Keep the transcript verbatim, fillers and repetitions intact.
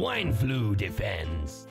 Swine Flu Defense.